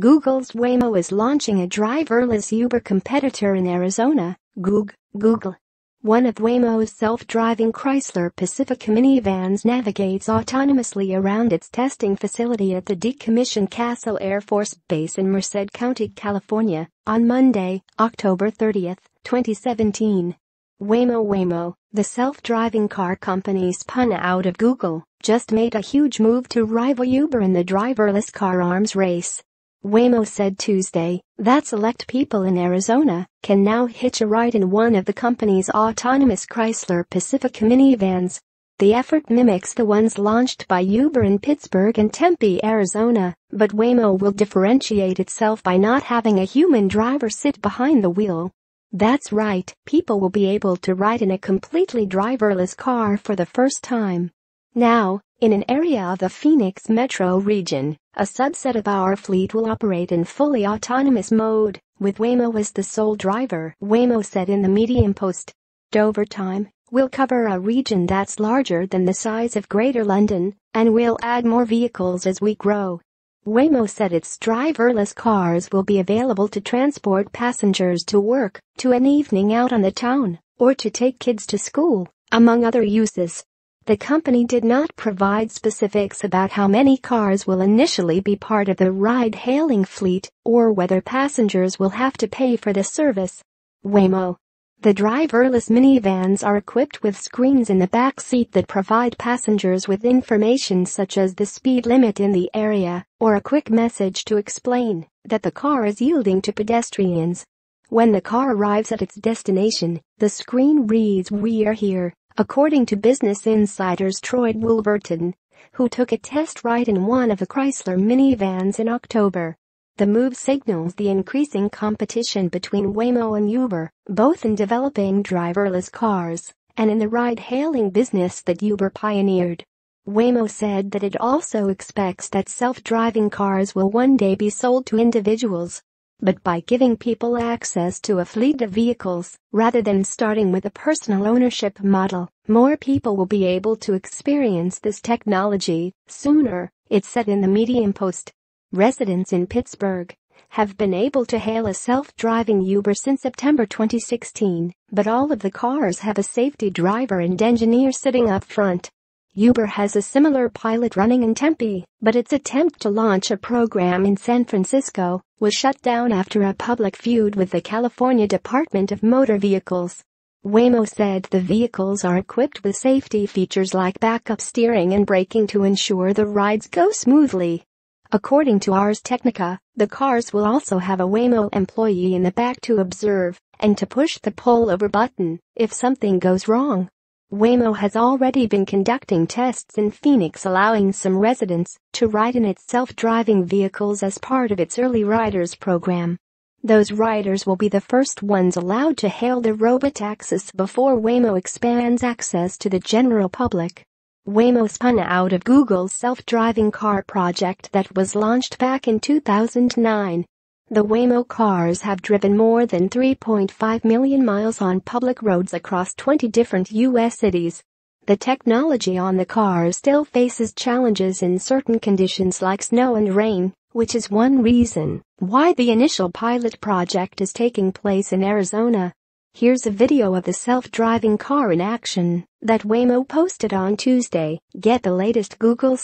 Google's Waymo is launching a driverless Uber competitor in Arizona, Google. One of Waymo's self-driving Chrysler Pacifica minivans navigates autonomously around its testing facility at the decommissioned Castle Air Force Base in Merced County, California, on Monday, October 30, 2017. Waymo, the self-driving car company spun out of Google, just made a huge move to rival Uber in the driverless car arms race. Waymo said Tuesday that select people in Arizona can now hitch a ride in one of the company's autonomous Chrysler Pacifica minivans. The effort mimics the ones launched by Uber in Pittsburgh and Tempe, Arizona, but Waymo will differentiate itself by not having a human driver sit behind the wheel. That's right, people will be able to ride in a completely driverless car for the first time. Now, in an area of the Phoenix metro region, a subset of our fleet will operate in fully autonomous mode, with Waymo as the sole driver, Waymo said in the Medium Post. Over time, we'll cover a region that's larger than the size of Greater London, and we'll add more vehicles as we grow. Waymo said its driverless cars will be available to transport passengers to work, to an evening out on the town, or to take kids to school, among other uses. The company did not provide specifics about how many cars will initially be part of the ride-hailing fleet or whether passengers will have to pay for the service. Waymo. The driverless minivans are equipped with screens in the back seat that provide passengers with information such as the speed limit in the area or a quick message to explain that the car is yielding to pedestrians. When the car arrives at its destination, the screen reads "We're here," according to Business Insider's Troy Wolverton, who took a test ride in one of the Chrysler minivans in October. The move signals the increasing competition between Waymo and Uber, both in developing driverless cars and in the ride-hailing business that Uber pioneered. Waymo said that it also expects that self-driving cars will one day be sold to individuals. But by giving people access to a fleet of vehicles, rather than starting with a personal ownership model, more people will be able to experience this technology sooner, it said in the Medium Post. Residents in Pittsburgh have been able to hail a self-driving Uber since September 2016, but all of the cars have a safety driver and engineer sitting up front. Uber has a similar pilot running in Tempe, but its attempt to launch a program in San Francisco was shut down after a public feud with the California Department of Motor Vehicles. Waymo said the vehicles are equipped with safety features like backup steering and braking to ensure the rides go smoothly. According to Ars Technica, the cars will also have a Waymo employee in the back to observe and to push the pull over button if something goes wrong. Waymo has already been conducting tests in Phoenix, allowing some residents to ride in its self-driving vehicles as part of its early riders program. Those riders will be the first ones allowed to hail the robotaxis before Waymo expands access to the general public. Waymo spun out of Google's self-driving car project that was launched back in 2009. The Waymo cars have driven more than 3.5 million miles on public roads across 20 different U.S. cities. The technology on the cars still faces challenges in certain conditions like snow and rain, which is one reason why the initial pilot project is taking place in Arizona. Here's a video of the self-driving car in action that Waymo posted on Tuesday. Get the latest Google